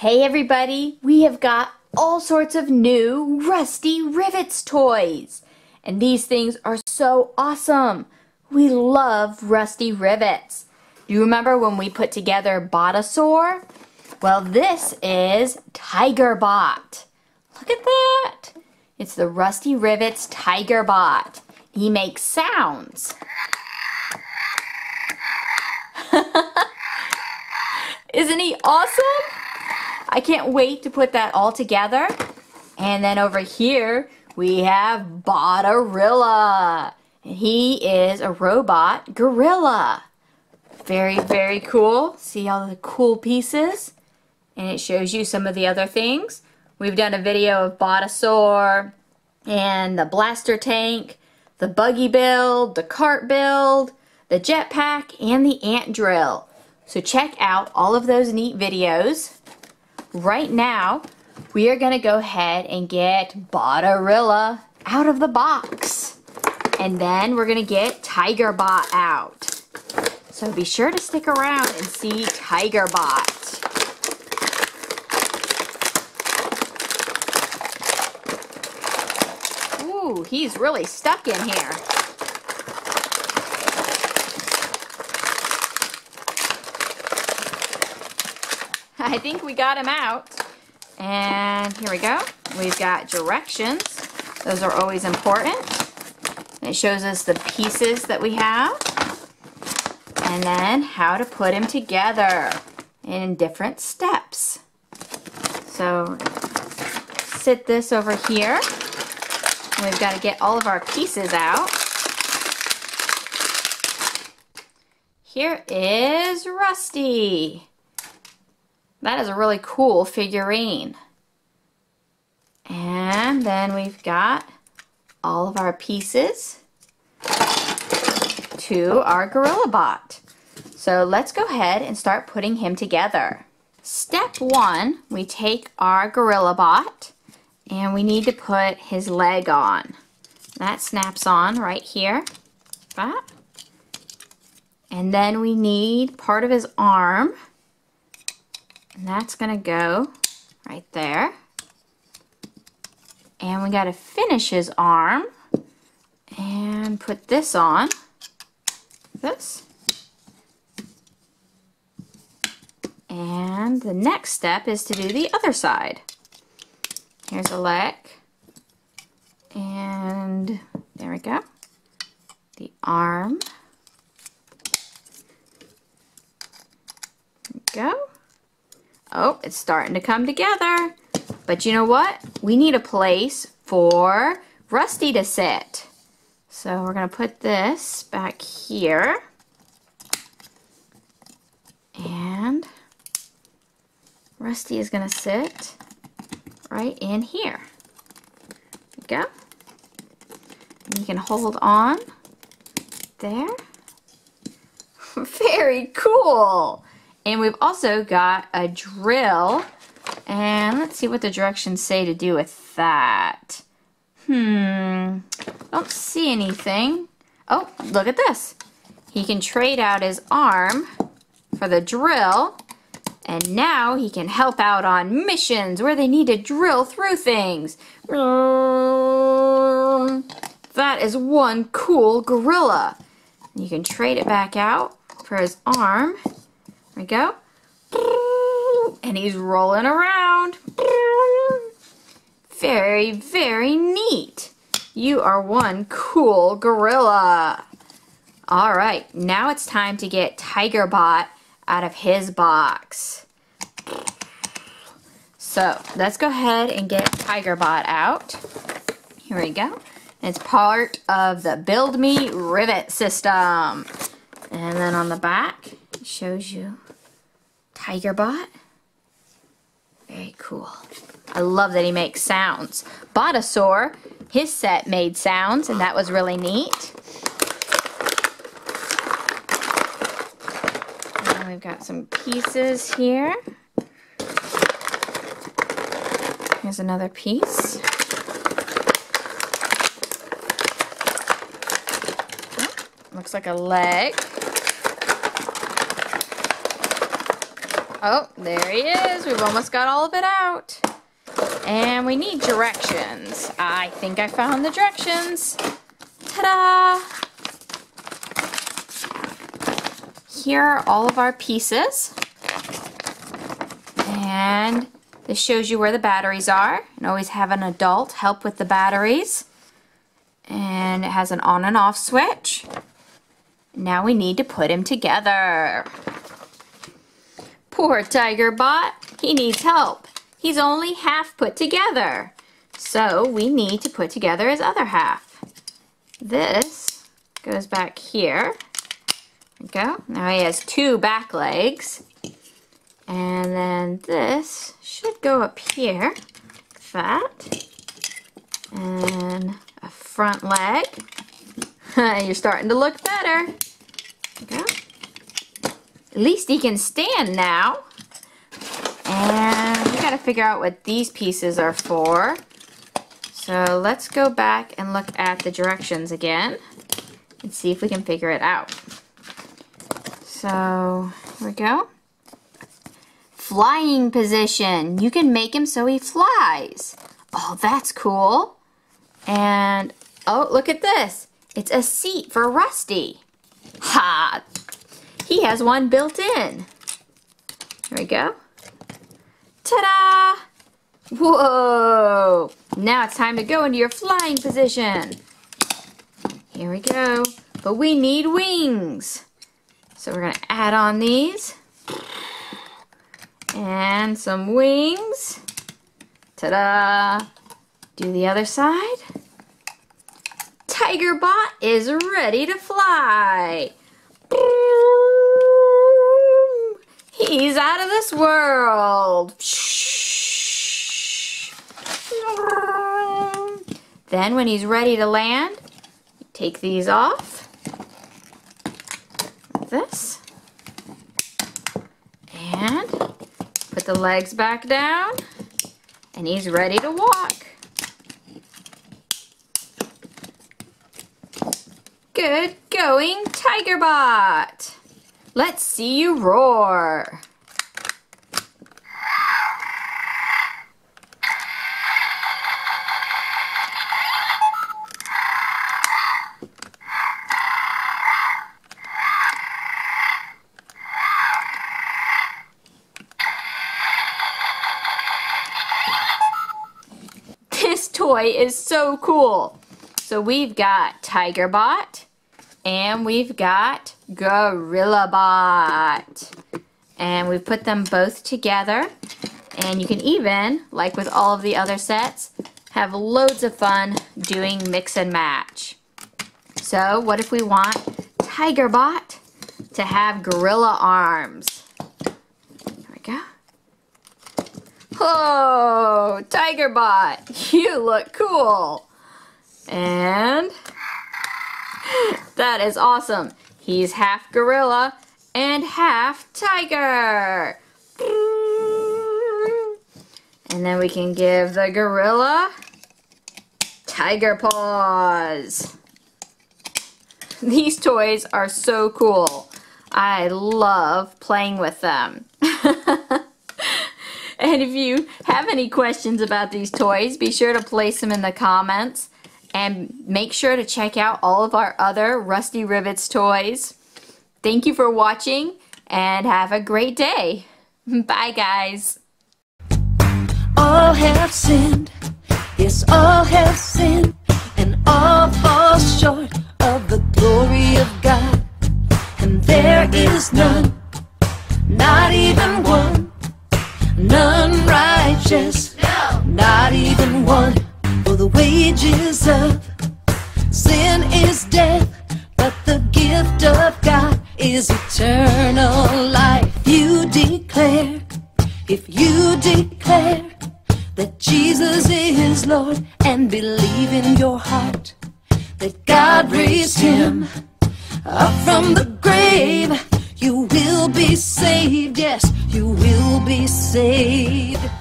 Hey everybody, we have got all sorts of new Rusty Rivets toys. And these things are so awesome. We love Rusty Rivets. You remember when we put together Botasaur? Well, this is Tigerbot. Look at that. It's the Rusty Rivets Tigerbot. He makes sounds. Isn't he awesome? I can't wait to put that all together. And then over here, we have Botarilla. He is a robot gorilla. Very, very cool. See all the cool pieces? And it shows you some of the other things. We've done a video of Botasaur and the blaster tank, the buggy build, the cart build, the jetpack, and the ant drill. So check out all of those neat videos. Right now, we are going to go ahead and get Botarilla out of the box. And then we're going to get Tigerbot out. So be sure to stick around and see Tigerbot. Ooh, he's really stuck in here. I think we got him out. And here we go. We've got directions. Those are always important. It shows us the pieces that we have. And then how to put them together in different steps. So sit this over here. We've got to get all of our pieces out. Here is Rusty. That is a really cool figurine. And then we've got all of our pieces to our Gorilla Bot. So let's go ahead and start putting him together. Step one, we take our Gorilla Bot and we need to put his leg on. That snaps on right here. And then we need part of his arm. And that's gonna go right there. And we gotta finish his arm and put this on. This. And the next step is to do the other side. Here's a leg. And there we go. The arm. There we go. Oh, it's starting to come together. But you know what? We need a place for Rusty to sit. So we're gonna put this back here. And Rusty is gonna sit right in here. There we go. And you can hold on there. Very cool. And we've also got a drill, and let's see what the directions say to do with that. Don't see anything. Oh, look at this. He can trade out his arm for the drill, and now he can help out on missions where they need to drill through things. That is one cool gorilla. You can trade it back out for his arm. We go, and he's rolling around. Very, very neat. You are one cool gorilla. All right, now it's time to get Tigerbot out of his box. So let's go ahead and get Tigerbot out. Here we go. It's part of the Build Me Rivet system. And then on the back, it shows you Tigerbot. Very cool. I love that he makes sounds. Botasaur, his set made sounds, and that was really neat. And we've got some pieces here. Here's another piece. Oh, looks like a leg. Oh, there he is. We've almost got all of it out. And we need directions. I think I found the directions. Ta-da! Here are all of our pieces. And this shows you where the batteries are. And always have an adult help with the batteries. And it has an on and off switch. Now we need to put him together. Poor Tigerbot. He needs help. He's only half put together. So we need to put together his other half. This goes back here. There we go. Now he has two back legs. And then this should go up here, like that. And a front leg. You're starting to look better. There we go. At least he can stand now. And we gotta figure out what these pieces are for. So let's go back and look at the directions again and see if we can figure it out. So here we go. Flying position. You can make him so he flies. Oh, that's cool. And oh, look at this. It's a seat for Rusty. Ha! He has one built in. There we go. Ta-da! Whoa! Now it's time to go into your flying position. Here we go. But we need wings. So we're going to add on these. And some wings. Ta-da! Do the other side. Tigerbot is ready to fly. He's out of this world. Then when he's ready to land, take these off. Like this. And put the legs back down. And he's ready to walk. Good going, Tigerbot. Let's see you roar. This toy is so cool. So we've got Tigerbot. And we've got Gorillabot. And we've put them both together. And you can even, like with all of the other sets, have loads of fun doing mix and match. So what if we want Tigerbot to have gorilla arms? There we go. Oh, Tigerbot, you look cool. And that is awesome. He's half gorilla and half tiger. And then we can give the gorilla tiger paws. These toys are so cool. I love playing with them. And if you have any questions about these toys, be sure to place them in the comments. And make sure to check out all of our other Rusty Rivets toys. Thank you for watching and have a great day. Bye, guys. All have sinned, yes, all have sinned, and all fall short of the glory of God. And there is none, not even one, none righteous, no, not even one. For the wages of sin is death, but the gift of God is eternal life. If you declare that Jesus is Lord and believe in your heart that God raised him up from the grave, you will be saved, yes, you will be saved.